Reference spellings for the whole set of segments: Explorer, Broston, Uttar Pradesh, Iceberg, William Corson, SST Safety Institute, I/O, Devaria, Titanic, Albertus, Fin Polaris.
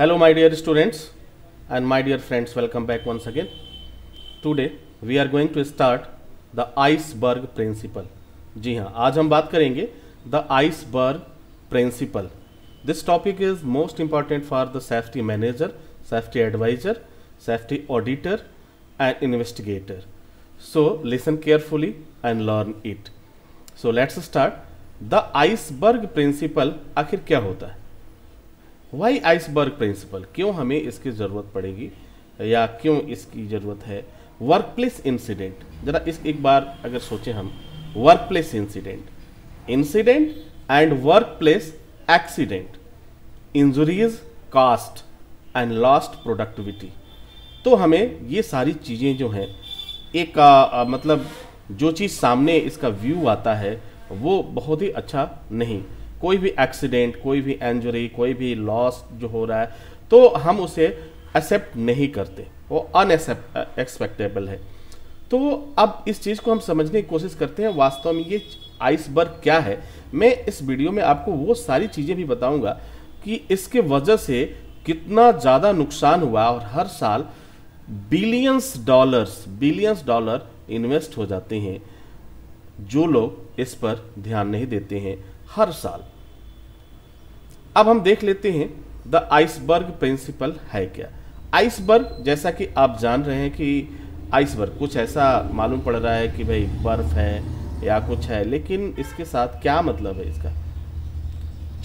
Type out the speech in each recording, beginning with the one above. Hello my dear students and my dear friends, welcome back once again. Today we are going to start the iceberg principle. जी हाँ, आज हम बात करेंगे the iceberg principle. This topic is most important for the safety manager, safety advisor, safety auditor and investigator. So listen carefully and learn it. So let's start. The iceberg principle आखिर क्या होता है? Y iceberg principal, क्यों हमें इसकी ज़रूरत पड़ेगी या क्यों इसकी ज़रूरत है? वर्कप्लेस इंसिडेंट, ज़रा इस एक बार अगर सोचें हम, workplace incident and workplace accident, injuries cost and lost productivity. तो हमें ये सारी चीज़ें जो हैं एक मतलब जो चीज़ सामने इसका व्यू आता है वो बहुत ही अच्छा नहीं. कोई भी एक्सीडेंट, कोई भी इंजरी, कोई भी लॉस जो हो रहा है तो हम उसे एक्सेप्ट नहीं करते, वो अनएक्सपेक्टेबल है. तो अब इस चीज़ को हम समझने की कोशिश करते हैं वास्तव में ये आइसबर्ग क्या है. मैं इस वीडियो में आपको वो सारी चीज़ें भी बताऊंगा कि इसके वजह से कितना ज़्यादा नुकसान हुआ और हर साल बिलियंस डॉलर इन्वेस्ट हो जाते हैं जो लोग इस पर ध्यान नहीं देते हैं हर साल. अब हम देख लेते हैं द आइसबर्ग प्रिंसिपल है क्या. आइसबर्ग, जैसा कि आप जान रहे हैं कि आइसबर्ग कुछ ऐसा मालूम पड़ रहा है कि भाई बर्फ है या कुछ है, लेकिन इसके साथ क्या मतलब है इसका.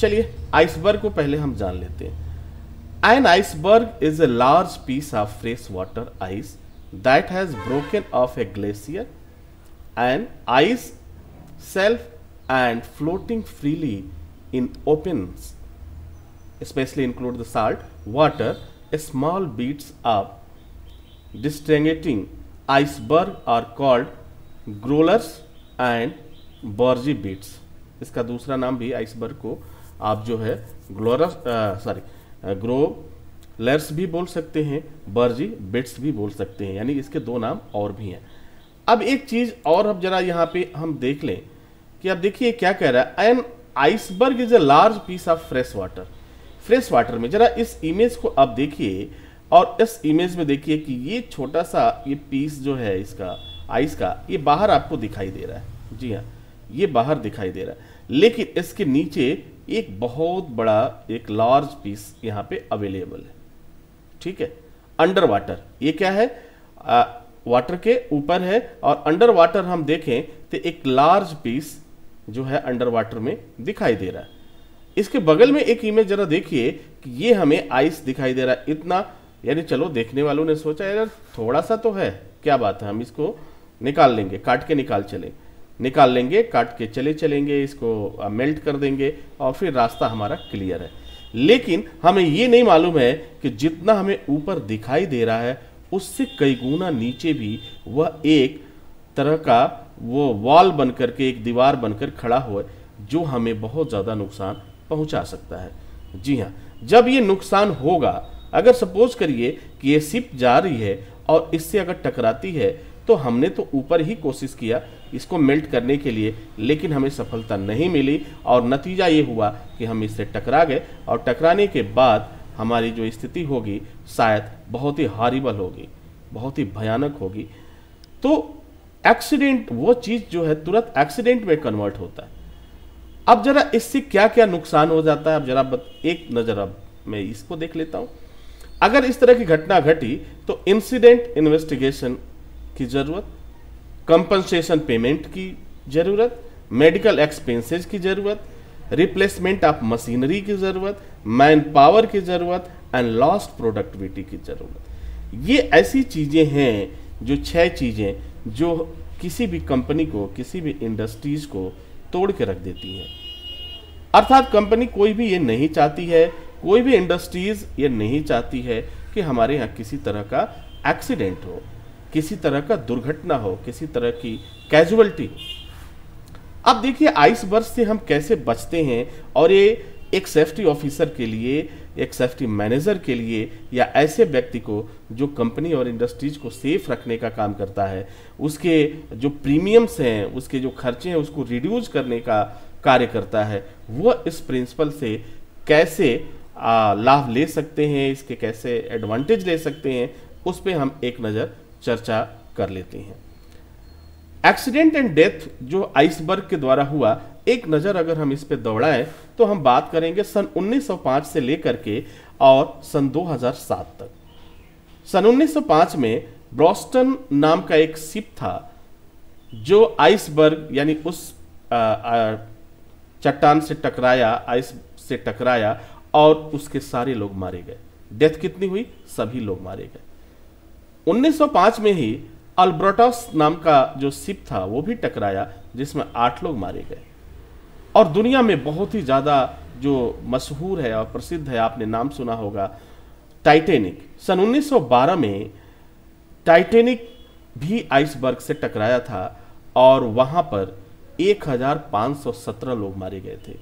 चलिए आइसबर्ग को पहले हम जान लेते हैं. An iceberg is a large piece of fresh water ice that has broken off a glacier. An ice shelf and floating freely in opens, especially include the salt water, small beads of disintegrating iceberg are called growlers and bargy beads. इसका दूसरा नाम भी iceberg को आप जो है ग्रोलर्स भी बोल सकते हैं, bargy beads भी बोल सकते हैं, यानी इसके दो नाम और भी हैं. अब एक चीज और अब जरा यहाँ पे हम देख लें कि आप देखिए क्या कह रहा है. An iceberg is a large piece of fresh water. Fresh water में जरा इस इमेज को आप देखिए और इस इमेज में देखिए कि ये छोटा सा ये पीस जो है इसका आइस का ये बाहर आपको दिखाई दे रहा है. जी हाँ, ये बाहर दिखाई दे रहा है, लेकिन इसके नीचे एक बहुत बड़ा एक लार्ज पीस यहाँ पे अवेलेबल है. ठीक है, अंडर वाटर ये क्या है, वाटर के ऊपर है. और अंडर वाटर हम देखें तो एक लार्ज पीस जो है अंडर वाटर में दिखाई दे रहा है. इसके बगल में एक इमेज जरा देखिए कि ये हमें आइस दिखाई दे रहा है इतना, यानी चलो देखने वालों ने सोचा यार थोड़ा सा तो है, क्या बात है, हम इसको निकाल लेंगे, काट के चलेंगे, इसको मेल्ट कर देंगे और फिर रास्ता हमारा क्लियर है. लेकिन हमें ये नहीं मालूम है कि जितना हमें ऊपर दिखाई दे रहा है उससे कई गुना नीचे भी वह एक तरह का वो वॉल बनकर के, एक दीवार बनकर खड़ा हो जो हमें बहुत ज़्यादा नुकसान पहुंचा सकता है. जी हाँ, जब ये नुकसान होगा, अगर सपोज करिए कि ये शिप जा रही है और इससे अगर टकराती है तो हमने तो ऊपर ही कोशिश किया इसको मेल्ट करने के लिए, लेकिन हमें सफलता नहीं मिली और नतीजा ये हुआ कि हम इससे टकरा गए और टकराने के बाद हमारी जो स्थिति होगी शायद बहुत ही हॉरिबल होगी, बहुत ही भयानक होगी. तो एक्सीडेंट वो चीज़ जो है तुरंत एक्सीडेंट में कन्वर्ट होता है. अब जरा इससे क्या क्या नुकसान हो जाता है, अब जरा एक नज़र अब मैं इसको देख लेता हूँ. अगर इस तरह की घटना घटी तो इंसिडेंट इन्वेस्टिगेशन की ज़रूरत, कंपनसेशन पेमेंट की ज़रूरत, मेडिकल एक्सपेंसेस की ज़रूरत, रिप्लेसमेंट ऑफ मशीनरी की ज़रूरत, मैन पावर की ज़रूरत एंड लॉस्ट प्रोडक्टिविटी की ज़रूरत. ये ऐसी चीज़ें हैं जो छह चीज़ें जो किसी भी कंपनी को, किसी भी इंडस्ट्रीज को तोड़ के रख देती है. अर्थात कंपनी कोई भी ये नहीं चाहती है, कोई भी इंडस्ट्रीज ये नहीं चाहती है कि हमारे यहाँ किसी तरह का एक्सीडेंट हो, किसी तरह का दुर्घटना हो, किसी तरह की कैजुअलिटी हो. अब देखिए आइसबर्ग से हम कैसे बचते हैं और ये एक सेफ्टी ऑफिसर के लिए, एक सेफ्टी मैनेजर के लिए या ऐसे व्यक्ति को जो कंपनी और इंडस्ट्रीज को सेफ रखने का काम करता है, उसके जो प्रीमियम्स हैं, उसके जो खर्चे हैं उसको रिड्यूस करने का कार्य करता है, वह इस प्रिंसिपल से कैसे लाभ ले सकते हैं, इसके कैसे एडवांटेज ले सकते हैं, उस पर हम एक नज़र चर्चा कर लेते हैं। एक्सीडेंट एंड डेथ जो आइसबर्ग के द्वारा हुआ, एक नज़र अगर हम इस पर दौड़ाएं तो हम बात करेंगे सन 1905 से लेकर के और सन 2007 तक। सन 1905 में ब्रॉस्टन नाम का एक शिप था जो आइसबर्ग यानी उस चट्टान से टकराया, आइस से टकराया और उसके सारे लोग मारे गए। डेथ कितनी हुई? सभी लोग मारे गए। 1905 में ही अल्बर्टस नाम का जो शिप था वो भी टकराया जिसमें 8 लोग मारे गए। और दुनिया में बहुत ही ज़्यादा जो मशहूर है और प्रसिद्ध है, आपने नाम सुना होगा, टाइटेनिक। सन 1912 में टाइटेनिक भी आइसबर्ग से टकराया था और वहाँ पर 1517 लोग मारे गए थे।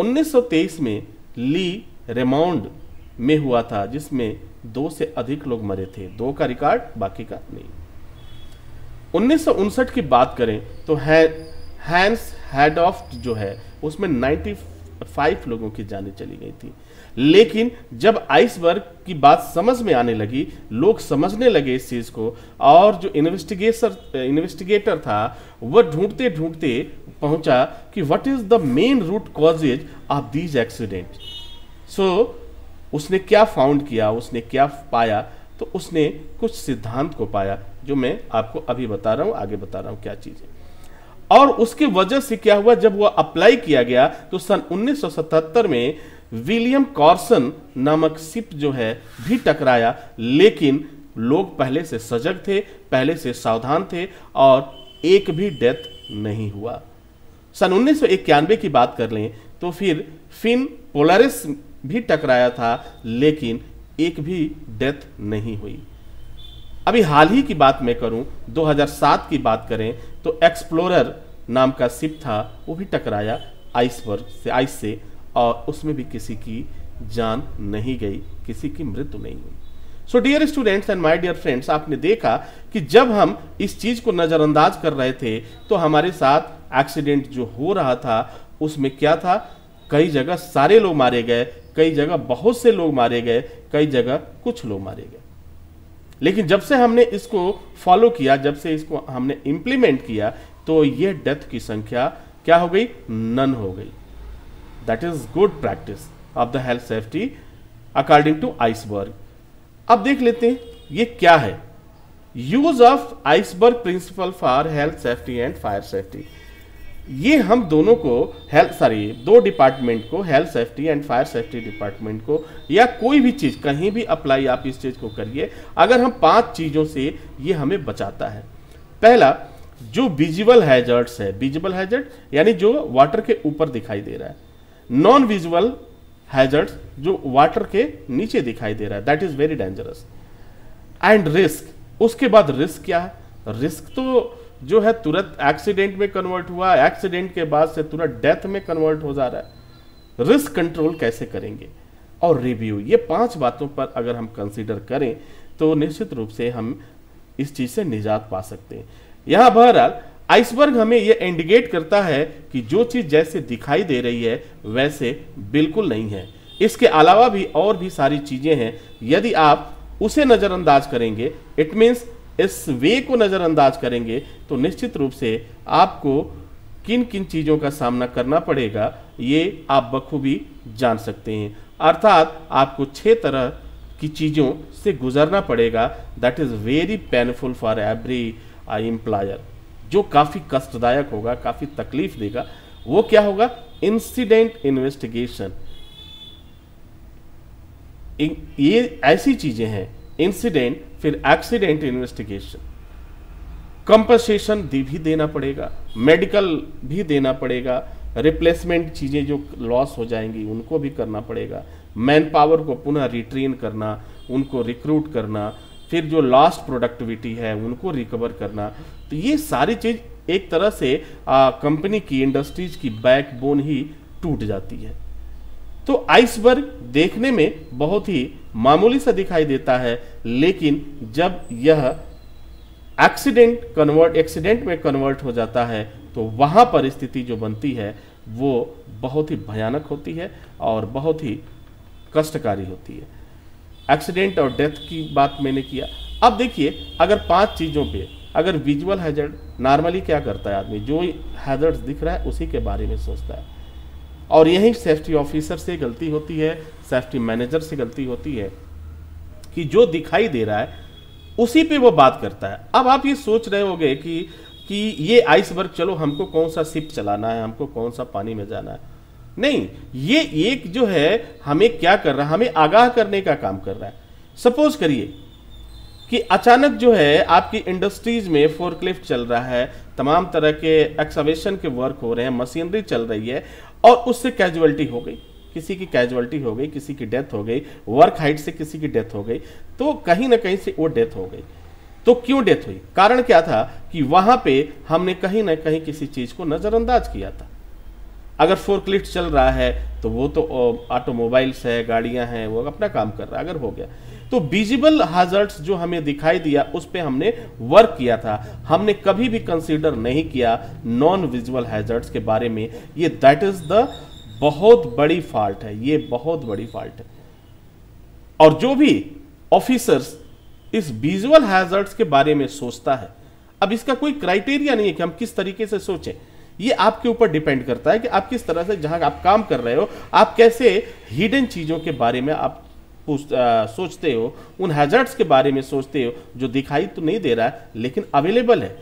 1923 में ली रेमोंड में हुआ था जिसमें 2 से अधिक लोग मरे थे, 2 का रिकॉर्ड, बाकी का नहीं। 1959 की बात करें तो हैंड्स हेड ऑफ जो है उसमें 95 लोगों की जानें चली गई थी। लेकिन जब आइसबर्ग की बात समझ में आने लगी, लोग समझने लगे इस चीज़ को, और जो इन्वेस्टिगेटर था वह ढूंढते ढूंढते पहुंचा कि what is the main root causes of these accident. So उसने क्या फाउंड किया, उसने क्या पाया, तो उसने कुछ सिद्धांत को पाया जो मैं आपको अभी बता रहा हूँ, आगे बता रहा हूँ क्या चीज़ है। और उसकी वजह से क्या हुआ, जब वह अप्लाई किया गया तो सन 1977 में विलियम कॉर्सन नामक शिप जो है भी टकराया। लेकिन लोग पहले से सजग थे, पहले से सावधान थे और एक भी डेथ नहीं हुआ। सन 1991 की बात कर लें तो फिर फिन पोलारिस भी टकराया था लेकिन एक भी डेथ नहीं हुई। अभी हाल ही की बात मैं करूं, 2007 की बात करें तो एक्सप्लोरर नाम का शिप था, वो भी टकराया आइस से और उसमें भी किसी की जान नहीं गई, किसी की मृत्यु नहीं हुई। So dear students and my dear friends, आपने देखा कि जब हम इस चीज़ को नज़रअंदाज कर रहे थे तो हमारे साथ एक्सीडेंट जो हो रहा था उसमें क्या था, कई जगह सारे लोग मारे गए, कई जगह बहुत से लोग मारे गए, कई जगह कुछ लोग मारे गए। लेकिन जब से हमने इसको फॉलो किया, जब से इसको हमने इम्प्लीमेंट किया, तो ये डेथ की संख्या क्या हो गई? नन हो गई। That is good practice of the health safety according to iceberg. अब देख लेते हैं ये क्या है, use of iceberg principle for health safety and fire safety. ये हम दोनों को दो डिपार्टमेंट को, health safety and fire safety department को, या कोई भी चीज़ कहीं भी अप्लाई आप इस चीज़ को करिए। अगर हम 5 चीज़ों से ये हमें बचाता है। पहला जो विजुअल हैजर्ड्स है, विजुअल हैजर्ड यानी जो वाटर के ऊपर दिखाई दे रहा है, नॉन विजुअल हैजर्ड्स जो वाटर के नीचे दिखाई दे रहा है, that is very dangerous. And risk, उसके बाद रिस्क क्या है? रिस्क तो जो है तुरंत एक्सीडेंट में कन्वर्ट हुआ, एक्सीडेंट के बाद से तुरंत डेथ में कन्वर्ट हो जा रहा है। रिस्क कंट्रोल कैसे करेंगे और रिव्यू, ये 5 बातों पर अगर हम कंसीडर करें तो निश्चित रूप से हम इस चीज़ से निजात पा सकते हैं। यहाँ बहरहाल आइसबर्ग हमें यह इंडिकेट करता है कि जो चीज़ जैसे दिखाई दे रही है वैसे बिल्कुल नहीं है। इसके अलावा भी और भी सारी चीज़ें हैं, यदि आप उसे नज़रअंदाज करेंगे, इट मीन्स इस वे को नज़रअंदाज करेंगे, तो निश्चित रूप से आपको किन किन चीज़ों का सामना करना पड़ेगा ये आप बखूबी जान सकते हैं। अर्थात आपको 6 तरह की चीज़ों से गुजरना पड़ेगा, that is very painful for every employer, जो काफ़ी कष्टदायक होगा, काफ़ी तकलीफ देगा। वो क्या होगा? Incident investigation. ये ऐसी चीज़ें हैं, इंसिडेंट, फिर एक्सीडेंट इन्वेस्टिगेशन। कंपनसेशन भी देना पड़ेगा, मेडिकल भी देना पड़ेगा, रिप्लेसमेंट चीज़ें जो लॉस हो जाएंगी उनको भी करना पड़ेगा, मैन पावर को पुनः रिट्रेन करना, उनको रिक्रूट करना, फिर जो लॉस्ट प्रोडक्टिविटी है उनको रिकवर करना। तो ये सारी चीज़ एक तरह से कंपनी की, इंडस्ट्रीज की बैकबोन ही टूट जाती है। तो आइसबर्ग देखने में बहुत ही मामूली सा दिखाई देता है, लेकिन जब यह एक्सीडेंट में कन्वर्ट हो जाता है तो वहाँ पर स्थिति जो बनती है वो बहुत ही भयानक होती है और बहुत ही कष्टकारी होती है। एक्सीडेंट और डेथ की बात मैंने किया। अब देखिए, अगर 5 चीज़ों पे अगर विजुअल हैजर्ड, नॉर्मली क्या करता है आदमी, जो हैजर्ड्स दिख रहा है उसी के बारे में सोचता है, और यही सेफ्टी ऑफिसर से गलती होती है, सेफ्टी मैनेजर से गलती होती है कि जो दिखाई दे रहा है उसी पे वो बात करता है। अब आप ये सोच रहे होंगे कि ये आइसबर्ग, चलो हमको कौन सा शिप चलाना है, हमको कौन सा पानी में जाना है। नहीं, ये एक जो है हमें क्या कर रहा है, हमें आगाह करने का काम कर रहा है। सपोज करिए कि अचानक जो है आपकी इंडस्ट्रीज में फोर्कलिफ्ट चल रहा है, तमाम तरह के एक्सकेवेशन के वर्क हो रहे हैं, मशीनरी चल रही है, और उससे कैजुअलिटी हो गई, किसी की कैजुअलिटी हो गई, किसी की डेथ हो गई, वर्क हाइट से किसी की डेथ हो गई, तो कहीं ना कहीं से वो डेथ हो गई। तो क्यों डेथ हुई, कारण क्या था कि वहां पे हमने कहीं ना कहीं किसी चीज को नजरअंदाज किया था। अगर फोर्कलिफ्ट चल रहा है तो वो तो ऑटोमोबाइल्स है, गाड़ियां हैं, वो अपना काम कर रहा है। अगर हो गया तो विजिबल हैजर्ड्स जो हमें दिखाई दिया उस पर हमने वर्क किया था, हमने कभी भी कंसीडर नहीं किया नॉन विजुअल हैजर्ड्स के बारे में। ये दैट इज द बहुत बड़ी फॉल्ट है, ये बहुत बड़ी फॉल्ट है। और जो भी ऑफिसर्स इस विजुअल हैजर्ड्स के बारे में सोचता है, अब इसका कोई क्राइटेरिया नहीं है कि हम किस तरीके से सोचें, ये आपके ऊपर डिपेंड करता है कि आप किस तरह से जहां आप काम कर रहे हो आप कैसे हिडन चीज़ों के बारे में आप सोचते हो, उन हैजर्ड्स के बारे में सोचते हो जो दिखाई तो नहीं दे रहा है लेकिन अवेलेबल है।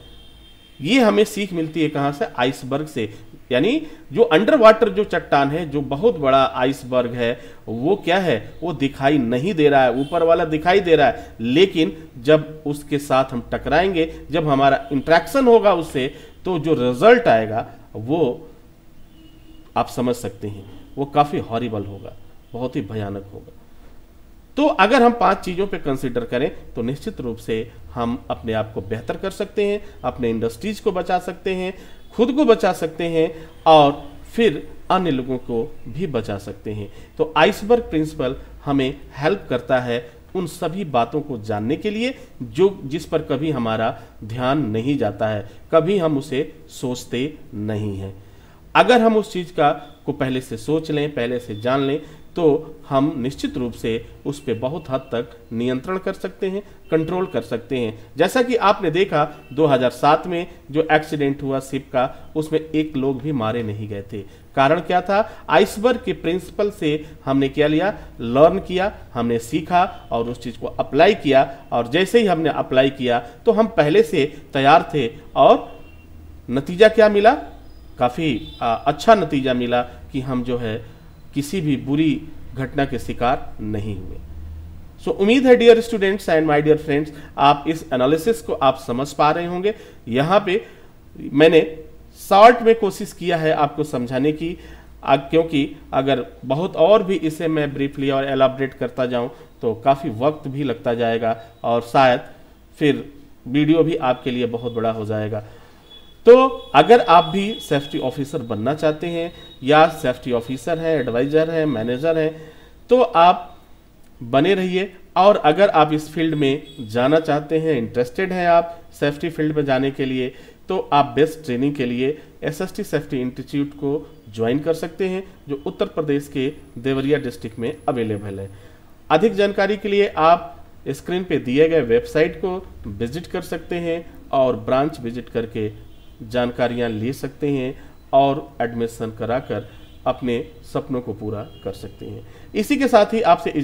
ये हमें सीख मिलती है कहाँ से, आइसबर्ग से। यानी जो अंडर वाटर जो चट्टान है, जो बहुत बड़ा आइसबर्ग है, वो क्या है, वो दिखाई नहीं दे रहा है, ऊपर वाला दिखाई दे रहा है, लेकिन जब उसके साथ हम टकराएंगे, जब हमारा इंट्रैक्शन होगा उससे, तो जो रिजल्ट आएगा वो आप समझ सकते हैं, वो काफ़ी हॉरिबल होगा, बहुत ही भयानक होगा। तो अगर हम 5 चीज़ों पे कंसीडर करें तो निश्चित रूप से हम अपने आप को बेहतर कर सकते हैं, अपने इंडस्ट्रीज को बचा सकते हैं, खुद को बचा सकते हैं, और फिर अन्य लोगों को भी बचा सकते हैं। तो आइसबर्ग प्रिंसिपल हमें हेल्प करता है उन सभी बातों को जानने के लिए जो जिस पर कभी हमारा ध्यान नहीं जाता है, कभी हम उसे सोचते नहीं हैं। अगर हम उस चीज़ को पहले से सोच लें, पहले से जान लें, तो हम निश्चित रूप से उस पर बहुत हद तक नियंत्रण कर सकते हैं, कंट्रोल कर सकते हैं। जैसा कि आपने देखा 2007 में जो एक्सीडेंट हुआ शिप का, उसमें एक लोग भी मारे नहीं गए थे। कारण क्या था, आइसबर्ग के प्रिंसिपल से हमने क्या लिया, लर्न किया, हमने सीखा और उस चीज़ को अप्लाई किया, और जैसे ही हमने अप्लाई किया तो हम पहले से तैयार थे, और नतीजा क्या मिला, काफ़ी अच्छा नतीजा मिला कि हम जो है किसी भी बुरी घटना के शिकार नहीं हुए। सो उम्मीद है dear students and my dear friends, आप इस एनालिसिस को आप समझ पा रहे होंगे। यहाँ पे मैंने शॉर्ट में कोशिश किया है आपको समझाने की, क्योंकि अगर बहुत और भी इसे मैं ब्रीफली और एलाबरेट करता जाऊँ तो काफ़ी वक्त भी लगता जाएगा और शायद फिर वीडियो भी आपके लिए बहुत बड़ा हो जाएगा। तो अगर आप भी सेफ्टी ऑफिसर बनना चाहते हैं या सेफ्टी ऑफिसर हैं, एडवाइज़र हैं, मैनेजर हैं, तो आप बने रहिए। और अगर आप इस फील्ड में जाना चाहते हैं, इंटरेस्टेड हैं आप सेफ्टी फील्ड में जाने के लिए, तो आप बेस्ट ट्रेनिंग के लिए SST सेफ्टी इंस्टीट्यूट को ज्वाइन कर सकते हैं जो उत्तर प्रदेश के देवरिया डिस्ट्रिक्ट में अवेलेबल है। अधिक जानकारी के लिए आप स्क्रीन पर दिए गए वेबसाइट को विजिट कर सकते हैं और ब्रांच विजिट करके जानकारियाँ ले सकते हैं और एडमिशन कराकर अपने सपनों को पूरा कर सकते हैं। इसी के साथ ही आपसे